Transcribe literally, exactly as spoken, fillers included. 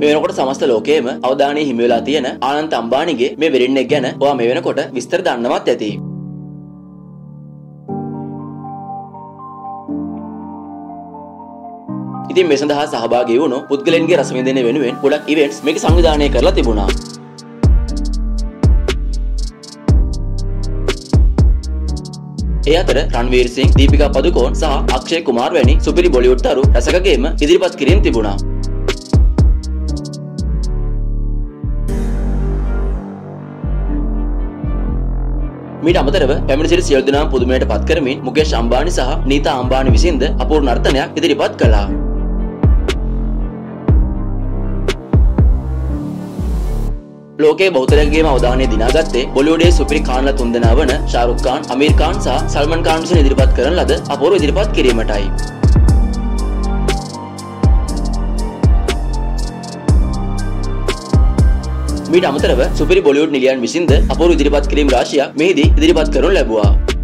मेवेनकोट समस्त लोकेम अवधाने हिमि वेला තියෙන आनंद अंबानीगे मे वेरिन्नेक ගැන ඔයා මේ වෙනකොට විස්තර දන්නවත් ඇති। ඉතින් මේ සඳහා සහභාගී වුණු පුද්ගලයන්ගේ රස විඳින වෙනුවෙන් ගොඩක් ඉවෙන්ට්ස් මේක සංවිධානය කරලා තිබුණා। ए अतर रणवीर सिंह, दीपिका पदुकोन सह अक्षय कुमार वैनी सुपिरी बॉलीवुड तारू रसकगेम इदिरिपत किरीम तिबुणा। मीट अमतरव फेमिनिस्ट सीरीज़ योजनाम पुदुमयट पत करमिन मुकेश अंबानी सह नीता अंबानी विसिंद अपूर्ण नर्तनයක් ඉදිරිපත් කළා। लोके बहुतरंगे अवधाने दिनागते बॉलीवुडे सुपीरी खान तुंदना वन शाहरुख़ खान, अमीर खान सह सलमान खान से इदिरिपत करन लद अपूर्व इदिरिपत किरीमटයි। मीट अमतरव सुपीरी बॉलीवुड निलियन विसिंद अपूर्व इदिरिपत किरीम राशिया मेहिदी इदिरिपत करन लැබුවා।